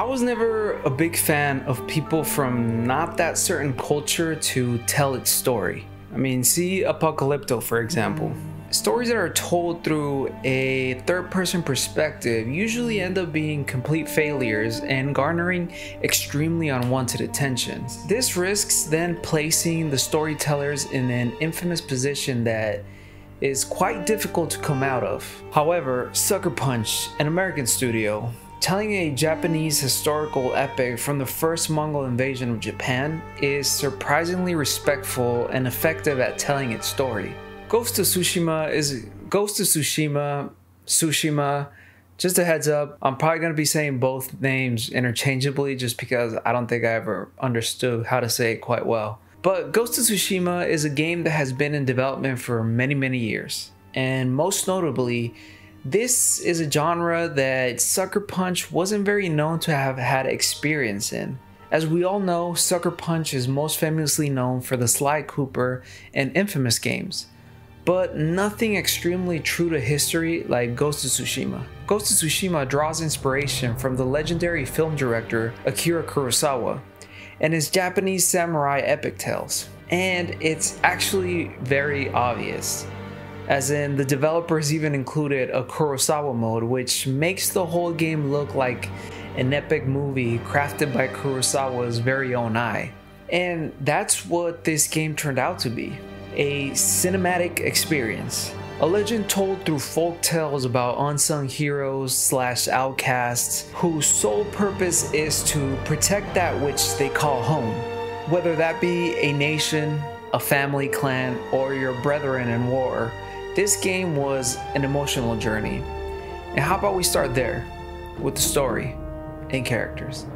I was never a big fan of people from not that certain culture to tell its story. I mean, see Apocalypto, for example. Stories that are told through a third-person perspective usually end up being complete failures and garnering extremely unwanted attention. This risks then placing the storytellers in an infamous position that is quite difficult to come out of. However, Sucker Punch, an American studio, telling a Japanese historical epic from the first Mongol invasion of Japan, is surprisingly respectful and effective at telling its story. Ghost of Tsushima, just a heads up, I'm probably going to be saying both names interchangeably just because I don't think I ever understood how to say it quite well. But Ghost of Tsushima is a game that has been in development for many, many years. And most notably, this is a genre that Sucker Punch wasn't very known to have had experience in. As we all know, Sucker Punch is most famously known for the Sly Cooper and Infamous games, but nothing extremely true to history like Ghost of Tsushima. Ghost of Tsushima draws inspiration from the legendary film director Akira Kurosawa and his Japanese samurai epic tales. And it's actually very obvious, as in the developers even included a Kurosawa mode, which makes the whole game look like an epic movie crafted by Kurosawa's very own eye. And that's what this game turned out to be. A cinematic experience, a legend told through folk tales about unsung heroes slash outcasts whose sole purpose is to protect that which they call home, whether that be a nation, a family, clan, or your brethren in war. This game was an emotional journey, and how about we start there with the story and characters.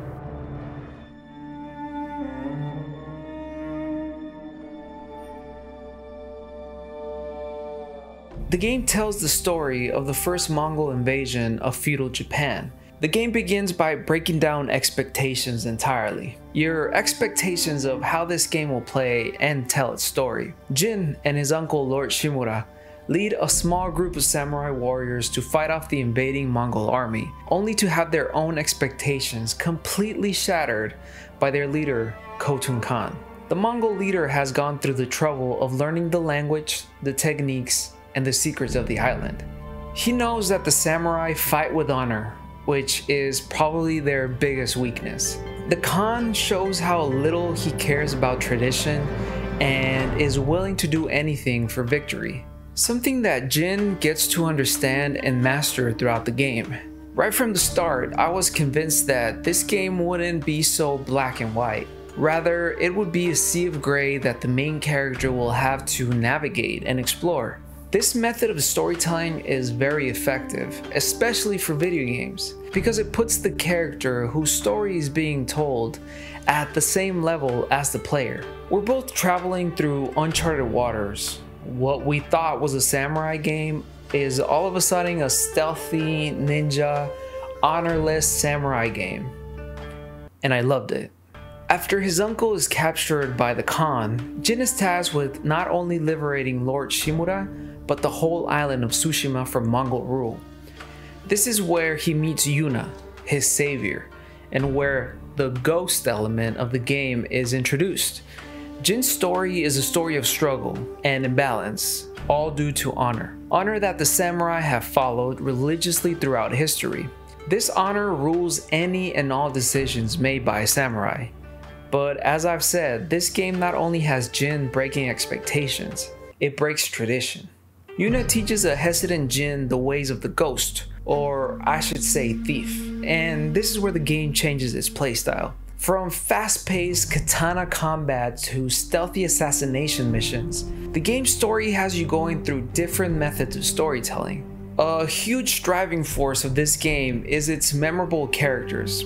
The game tells the story of the first Mongol invasion of feudal Japan. The game begins by breaking down expectations entirely. Your expectations of how this game will play and tell its story. Jin and his uncle Lord Shimura lead a small group of samurai warriors to fight off the invading Mongol army, only to have their own expectations completely shattered by their leader Khotun Khan. The Mongol leader has gone through the trouble of learning the language, the techniques, and the secrets of the island. He knows that the samurai fight with honor, which is probably their biggest weakness. The Khan shows how little he cares about tradition and is willing to do anything for victory, something that Jin gets to understand and master throughout the game. Right from the start, I was convinced that this game wouldn't be so black and white. Rather, it would be a sea of gray that the main character will have to navigate and explore. This method of storytelling is very effective, especially for video games, because it puts the character whose story is being told at the same level as the player. We're both traveling through uncharted waters. What we thought was a samurai game is all of a sudden a stealthy, ninja, honorless samurai game, and I loved it. After his uncle is captured by the Khan, Jin is tasked with not only liberating Lord Shimura, but the whole island of Tsushima from Mongol rule. This is where he meets Yuna, his savior, and where the ghost element of the game is introduced. Jin's story is a story of struggle and imbalance, all due to honor. Honor that the samurai have followed religiously throughout history. This honor rules any and all decisions made by a samurai. But as I've said, this game not only has Jin breaking expectations, it breaks tradition. Yuna teaches a hesitant Jin the ways of the ghost, or I should say thief, and this is where the game changes its playstyle. From fast-paced katana combat to stealthy assassination missions, the game's story has you going through different methods of storytelling. A huge driving force of this game is its memorable characters.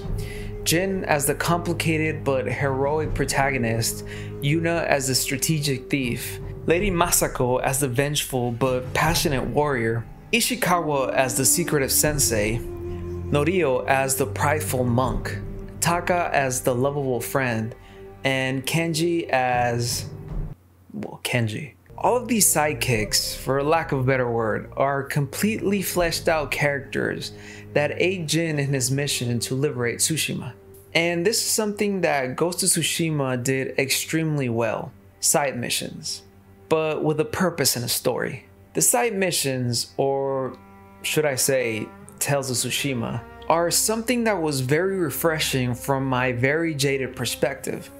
Jin as the complicated but heroic protagonist, Yuna as the strategic thief, Lady Masako as the vengeful but passionate warrior, Ishikawa as the secretive sensei, Norio as the prideful monk, Taka as the lovable friend, and Kenji as... well, Kenji. All of these sidekicks, for lack of a better word, are completely fleshed out characters that aid Jin in his mission to liberate Tsushima. And this is something that Ghost of Tsushima did extremely well, side missions, but with a purpose and a story. The side missions, or should I say, Tales of Tsushima, are something that was very refreshing from my very jaded perspective.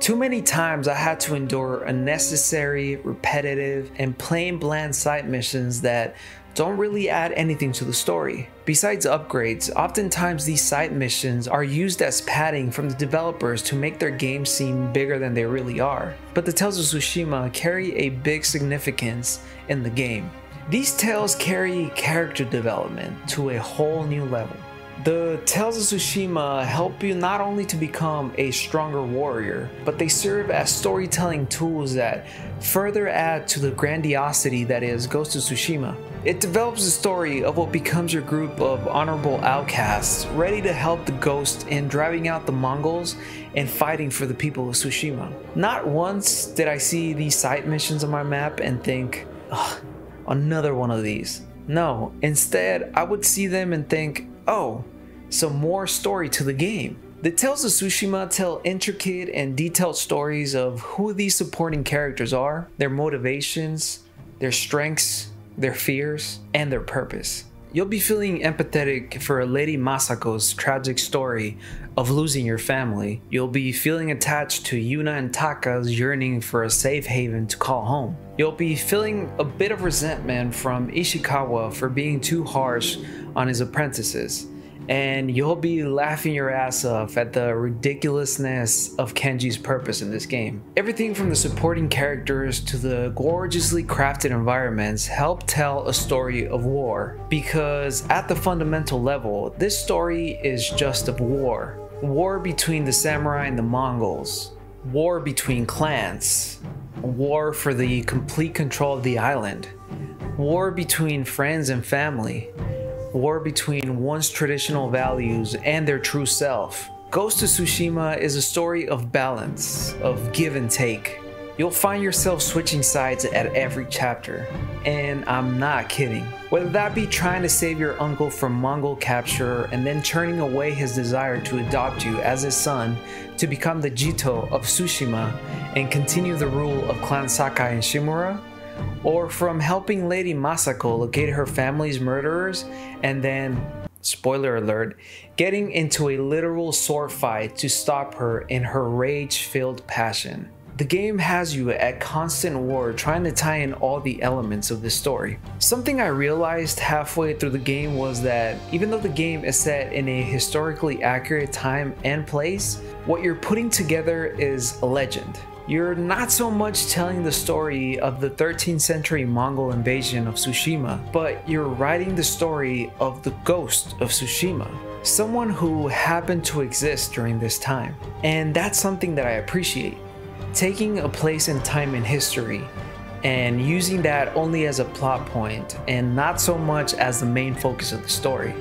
Too many times I had to endure unnecessary, repetitive, and plain bland side missions that don't really add anything to the story. Besides upgrades, oftentimes these side missions are used as padding from the developers to make their games seem bigger than they really are. But the Tales of Tsushima carry a big significance in the game. These tales carry character development to a whole new level. The Tales of Tsushima help you not only to become a stronger warrior, but they serve as storytelling tools that further add to the grandiosity that is Ghost of Tsushima. It develops the story of what becomes your group of honorable outcasts ready to help the ghost in driving out the Mongols and fighting for the people of Tsushima. Not once did I see these side missions on my map and think, ugh, another one of these. No, instead I would see them and think, oh, some more story to the game. The Tales of Tsushima tell intricate and detailed stories of who these supporting characters are, their motivations, their strengths, their fears, and their purpose. You'll be feeling empathetic for Lady Masako's tragic story of losing your family. You'll be feeling attached to Yuna and Taka's yearning for a safe haven to call home. You'll be feeling a bit of resentment from Ishikawa for being too harsh on his apprentices. And you'll be laughing your ass off at the ridiculousness of Kenji's purpose in this game. Everything from the supporting characters to the gorgeously crafted environments help tell a story of war, because at the fundamental level, this story is just of war. War between the samurai and the Mongols, war between clans, war for the complete control of the island, war between friends and family, war between one's traditional values and their true self. Ghost of Tsushima is a story of balance, of give and take. You'll find yourself switching sides at every chapter, and I'm not kidding. Whether that be trying to save your uncle from Mongol capture and then turning away his desire to adopt you as his son to become the Jito of Tsushima and continue the rule of Clan Sakai and Shimura, or from helping Lady Masako locate her family's murderers and then, spoiler alert, getting into a literal sword fight to stop her in her rage-filled passion. The game has you at constant war trying to tie in all the elements of this story. Something I realized halfway through the game was that even though the game is set in a historically accurate time and place, what you're putting together is a legend. You're not so much telling the story of the 13th century Mongol invasion of Tsushima, but you're writing the story of the ghost of Tsushima, someone who happened to exist during this time. And that's something that I appreciate, taking a place and time in history and using that only as a plot point and not so much as the main focus of the story.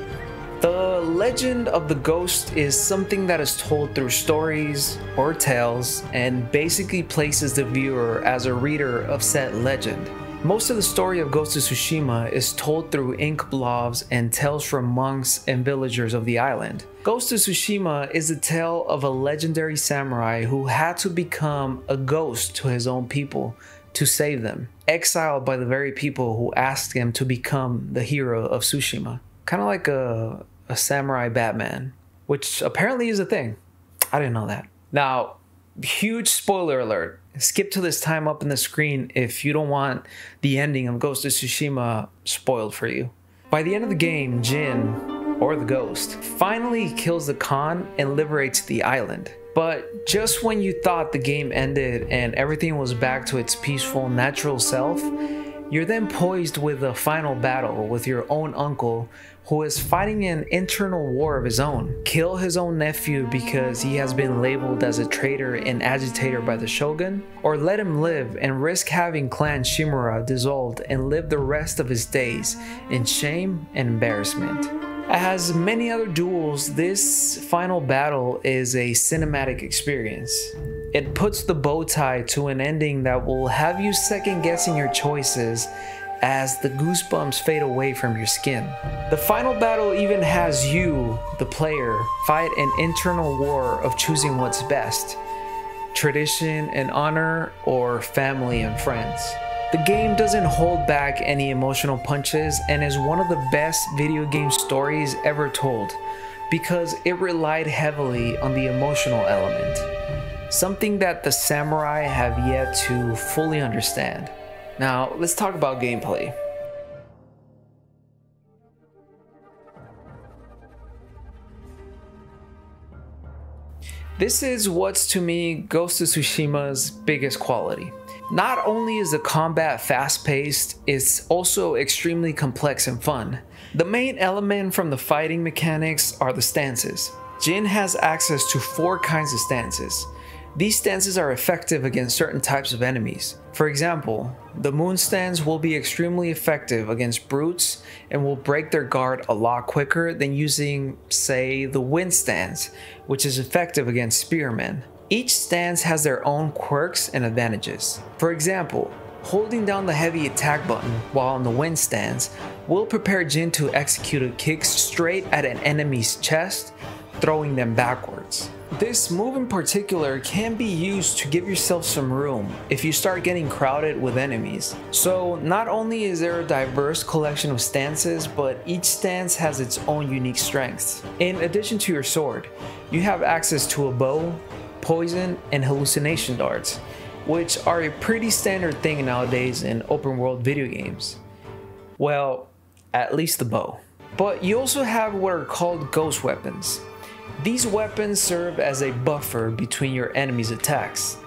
The legend of the ghost is something that is told through stories or tales and basically places the viewer as a reader of said legend. Most of the story of Ghost of Tsushima is told through ink blobs and tales from monks and villagers of the island. Ghost of Tsushima is the tale of a legendary samurai who had to become a ghost to his own people to save them, exiled by the very people who asked him to become the hero of Tsushima. Kind of like a samurai Batman, which apparently is a thing. I didn't know that. Now, huge spoiler alert. Skip to this time up in the screen if you don't want the ending of Ghost of Tsushima spoiled for you. By the end of the game, Jin, or the ghost, finally kills the Khan and liberates the island. But just when you thought the game ended and everything was back to its peaceful, natural self, you're then poised with a final battle with your own uncle, who is fighting an internal war of his own. Kill his own nephew because he has been labeled as a traitor and agitator by the Shogun, or let him live and risk having Clan Shimura dissolved and live the rest of his days in shame and embarrassment. As many other duels, this final battle is a cinematic experience. It puts the bow tie to an ending that will have you second guessing your choices as the goosebumps fade away from your skin. The final battle even has you, the player, fight an internal war of choosing what's best: tradition and honor, or family and friends. The game doesn't hold back any emotional punches and is one of the best video game stories ever told because it relied heavily on the emotional element, something that the samurai have yet to fully understand. Now, let's talk about gameplay. This is what's, to me, Ghost of Tsushima's biggest quality. Not only is the combat fast-paced, it's also extremely complex and fun. The main element from the fighting mechanics are the stances. Jin has access to 4 kinds of stances. These stances are effective against certain types of enemies. For example, the moon stance will be extremely effective against brutes and will break their guard a lot quicker than using, say, the wind stance, which is effective against spearmen. Each stance has their own quirks and advantages. For example, holding down the heavy attack button while on the wind stance will prepare Jin to execute a kick straight at an enemy's chest, throwing them backwards. This move in particular can be used to give yourself some room if you start getting crowded with enemies. So not only is there a diverse collection of stances, but each stance has its own unique strengths. In addition to your sword, you have access to a bow, poison, and hallucination darts, which are a pretty standard thing nowadays in open world video games. Well, at least the bow. But you also have what are called ghost weapons. These weapons serve as a buffer between your enemy's attacks.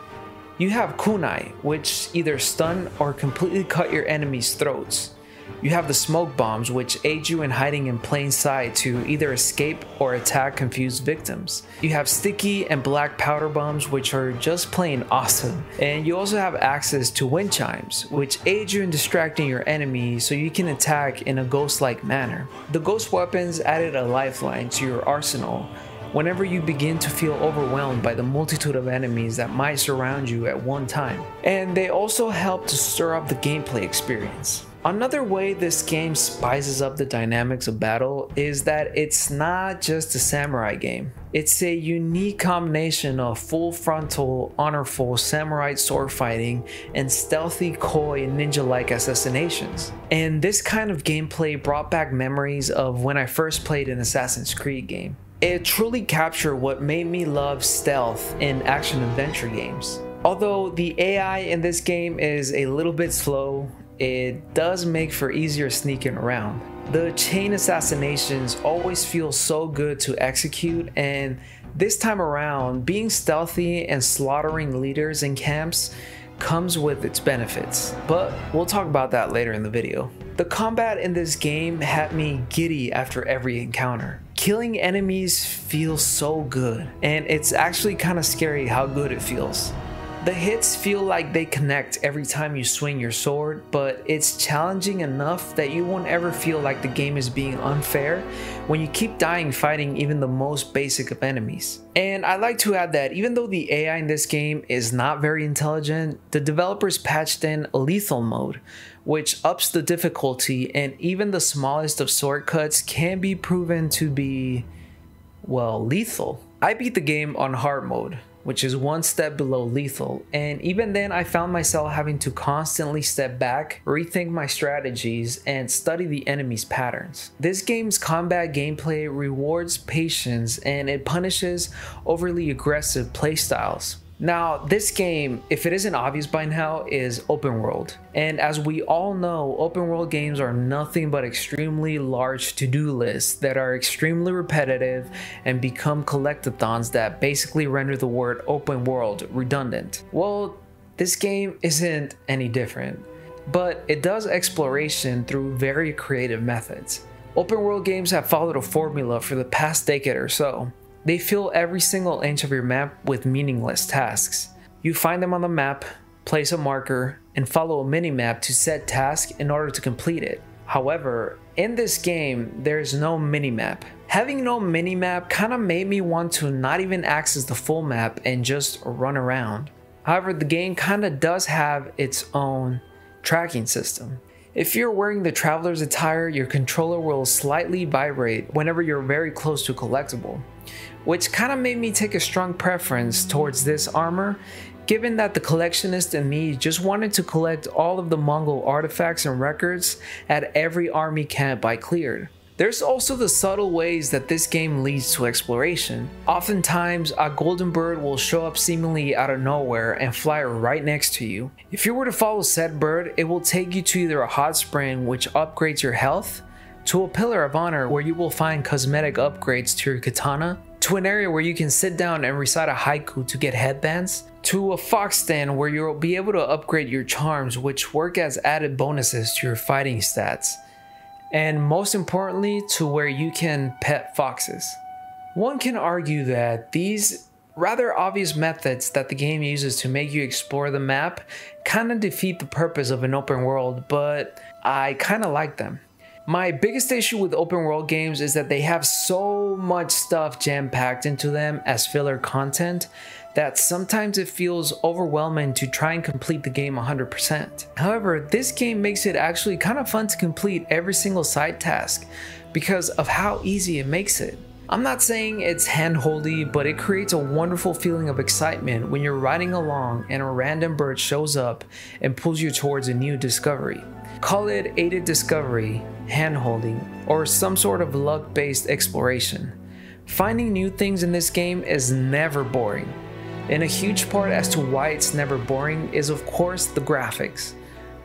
You have kunai, which either stun or completely cut your enemy's throats. You have the smoke bombs, which aid you in hiding in plain sight to either escape or attack confused victims. You have sticky and black powder bombs, which are just plain awesome. And you also have access to wind chimes, which aid you in distracting your enemy so you can attack in a ghost-like manner. The ghost weapons added a lifeline to your arsenal whenever you begin to feel overwhelmed by the multitude of enemies that might surround you at one time. And they also help to stir up the gameplay experience. Another way this game spices up the dynamics of battle is that it's not just a samurai game. It's a unique combination of full frontal, honorful samurai sword fighting and stealthy, coy, ninja-like assassinations. And this kind of gameplay brought back memories of when I first played an Assassin's Creed game. It truly captured what made me love stealth in action-adventure games. Although the AI in this game is a little bit slow, it does make for easier sneaking around. The chain assassinations always feel so good to execute, and this time around, being stealthy and slaughtering leaders in camps comes with its benefits, but we'll talk about that later in the video. The combat in this game had me giddy after every encounter. Killing enemies feels so good, and it's actually kind of scary how good it feels. The hits feel like they connect every time you swing your sword, but it's challenging enough that you won't ever feel like the game is being unfair when you keep dying fighting even the most basic of enemies. And I'd like to add that even though the AI in this game is not very intelligent, the developers patched in lethal mode, which ups the difficulty, and even the smallest of sword cuts can be proven to be, well, lethal. I beat the game on hard mode, which is one step below lethal, and even then I found myself having to constantly step back, rethink my strategies, and study the enemy's patterns. This game's combat gameplay rewards patience and it punishes overly aggressive playstyles. Now, this game, if it isn't obvious by now, is open world. And as we all know, open world games are nothing but extremely large to-do lists that are extremely repetitive and become collectathons that basically render the word open world redundant. Well, this game isn't any different, but it does exploration through very creative methods. Open world games have followed a formula for the past decade or so. They fill every single inch of your map with meaningless tasks. You find them on the map, place a marker, and follow a minimap to set task in order to complete it. However, in this game, there is no minimap. Having no minimap kind of made me want to not even access the full map and just run around. However, the game kind of does have its own tracking system. If you're wearing the traveler's attire, your controller will slightly vibrate whenever you're very close to a collectible, which kind of made me take a strong preference towards this armor, given that the collectionist in me just wanted to collect all of the Mongol artifacts and records at every army camp I cleared. There's also the subtle ways that this game leads to exploration. Oftentimes, a golden bird will show up seemingly out of nowhere and fly right next to you. If you were to follow said bird, it will take you to either a hot spring, which upgrades your health, to a pillar of honor where you will find cosmetic upgrades to your katana, to an area where you can sit down and recite a haiku to get headbands, to a fox stand where you'll be able to upgrade your charms, which work as added bonuses to your fighting stats, and most importantly, to where you can pet foxes. One can argue that these rather obvious methods that the game uses to make you explore the map kind of defeat the purpose of an open world, but I kind of like them. My biggest issue with open world games is that they have so much stuff jam-packed into them as filler content that sometimes it feels overwhelming to try and complete the game 100%. However, this game makes it actually kind of fun to complete every single side task because of how easy it makes it. I'm not saying it's hand-holdy, but it creates a wonderful feeling of excitement when you're riding along and a random bird shows up and pulls you towards a new discovery. Call it aided discovery, hand-holding, or some sort of luck-based exploration. Finding new things in this game is never boring, and a huge part as to why it's never boring is of course the graphics,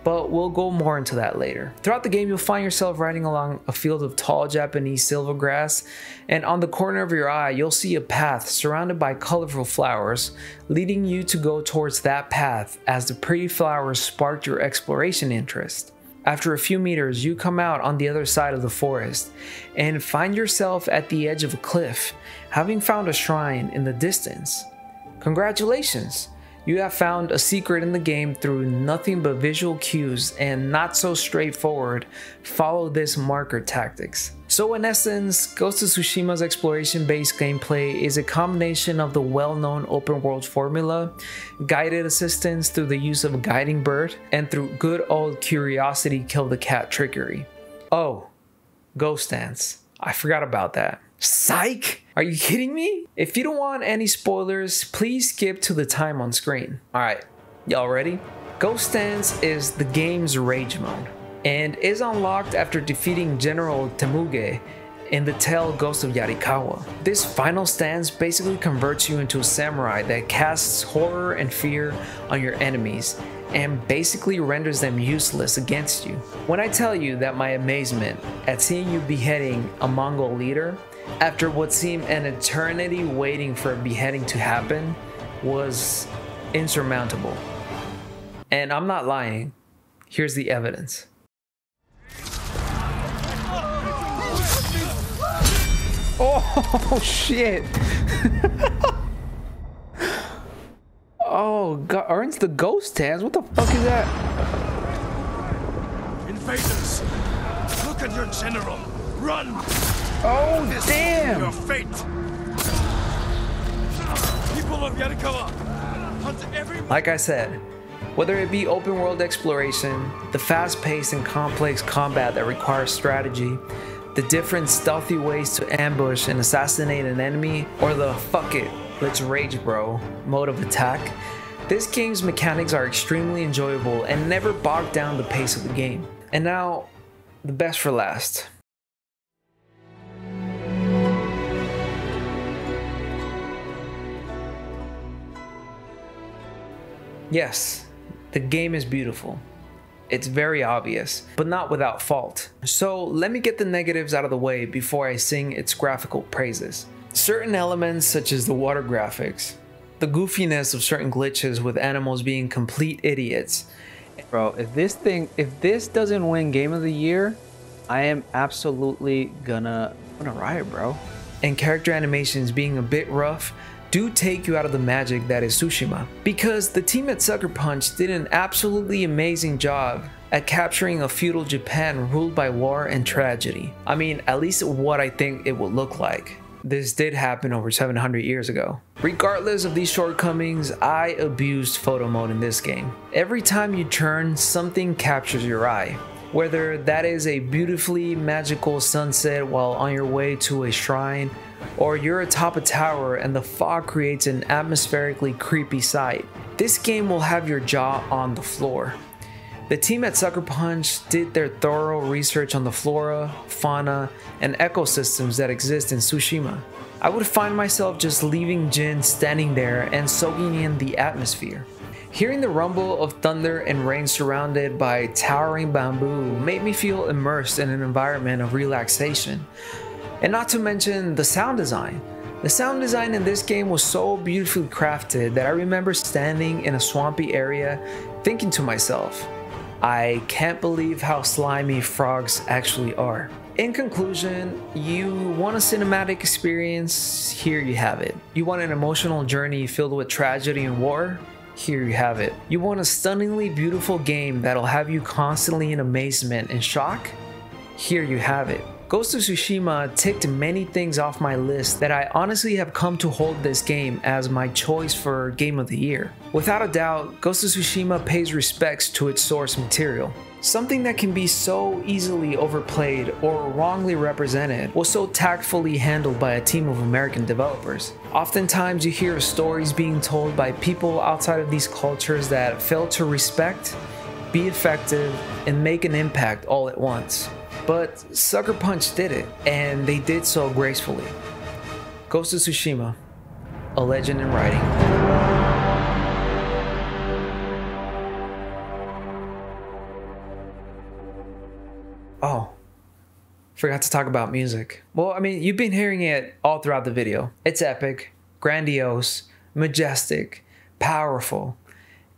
but we'll go more into that later. Throughout the game, you'll find yourself riding along a field of tall Japanese silver grass, and on the corner of your eye, you'll see a path surrounded by colorful flowers, leading you to go towards that path as the pretty flowers sparked your exploration interest. After a few meters, you come out on the other side of the forest and find yourself at the edge of a cliff, having found a shrine in the distance. Congratulations! You have found a secret in the game through nothing but visual cues and not so straightforward follow this marker tactics. So in essence, Ghost of Tsushima's exploration-based gameplay is a combination of the well-known open world formula, guided assistance through the use of a guiding bird, and through good old curiosity kill the cat trickery. Oh, ghost dance. I forgot about that. Psych! Are you kidding me? If you don't want any spoilers, please skip to the time on screen. Alright, y'all ready? Ghost Dance is the game's rage mode and is unlocked after defeating General Temuge in the tale Ghost of Yarikawa. This final stance basically converts you into a samurai that casts horror and fear on your enemies and basically renders them useless against you. When I tell you that my amazement at seeing you beheading a Mongol leader after what seemed an eternity waiting for a beheading to happen was insurmountable. And I'm not lying. Here's the evidence. Oh shit. Oh god, aren't the ghost hands? What the fuck is that? Invaders! Look at your general! Run! Oh, this damn! Your fate. People of Yarikawa, hunt everyone. Like I said, whether it be open world exploration, the fast-paced and complex combat that requires strategy, the different stealthy ways to ambush and assassinate an enemy, or the fuck it, let's rage bro mode of attack, this game's mechanics are extremely enjoyable and never bog down the pace of the game. And now, the best for last. Yes, the game is beautiful. It's very obvious, but not without fault. So let me get the negatives out of the way before I sing its graphical praises. Certain elements such as the water graphics, the goofiness of certain glitches with animals being complete idiots. Bro, if this doesn't win game of the year, I am absolutely gonna riot, bro. And character animations being a bit rough do take you out of the magic that is Tsushima, because the team at Sucker Punch did an absolutely amazing job at capturing a feudal Japan ruled by war and tragedy. I mean, at least what I think it would look like. This did happen over 700 years ago. Regardless of these shortcomings, I abused photo mode in this game. Every time you turn, something captures your eye. Whether that is a beautifully magical sunset while on your way to a shrine, or you're atop a tower and the fog creates an atmospherically creepy sight, this game will have your jaw on the floor. The team at Sucker Punch did their thorough research on the flora, fauna, and ecosystems that exist in Tsushima. I would find myself just leaving Jin standing there and soaking in the atmosphere. Hearing the rumble of thunder and rain surrounded by towering bamboo made me feel immersed in an environment of relaxation. And not to mention the sound design. The sound design in this game was so beautifully crafted that I remember standing in a swampy area thinking to myself, I can't believe how slimy frogs actually are. In conclusion, you want a cinematic experience? Here you have it. You want an emotional journey filled with tragedy and war? Here you have it. You want a stunningly beautiful game that'll have you constantly in amazement and shock? Here you have it. Ghost of Tsushima ticked many things off my list that I honestly have come to hold this game as my choice for Game of the Year. Without a doubt, Ghost of Tsushima pays respects to its source material. Something that can be so easily overplayed or wrongly represented was so tactfully handled by a team of American developers. Oftentimes you hear of stories being told by people outside of these cultures that fail to respect, be effective, and make an impact all at once. But Sucker Punch did it, and they did so gracefully. Ghost of Tsushima, a legend in writing. Oh, forgot to talk about music. Well, I mean, you've been hearing it all throughout the video. It's epic, grandiose, majestic, powerful,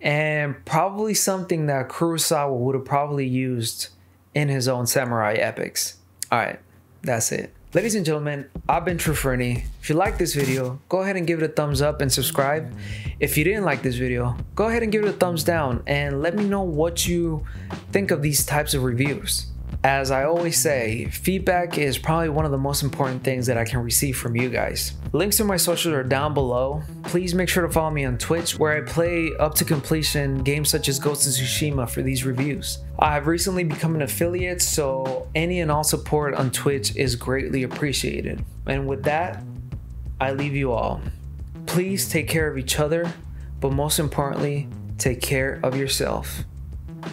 and probably something that Kurosawa would have probably used in his own samurai epics. All right, that's it. Ladies and gentlemen, I've been True Fernie. If you like this video, go ahead and give it a thumbs up and subscribe. If you didn't like this video, go ahead and give it a thumbs down and let me know what you think of these types of reviews. As I always say, feedback is probably one of the most important things that I can receive from you guys. Links to my socials are down below. Please make sure to follow me on Twitch, where I play up to completion games such as Ghost of Tsushima for these reviews. I have recently become an affiliate, so any and all support on Twitch is greatly appreciated. And with that, I leave you all. Please take care of each other, but most importantly, take care of yourself.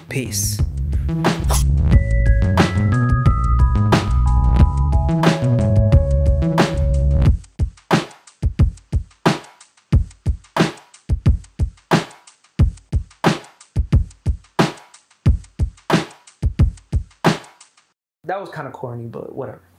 Peace. That was kind of corny, but whatever.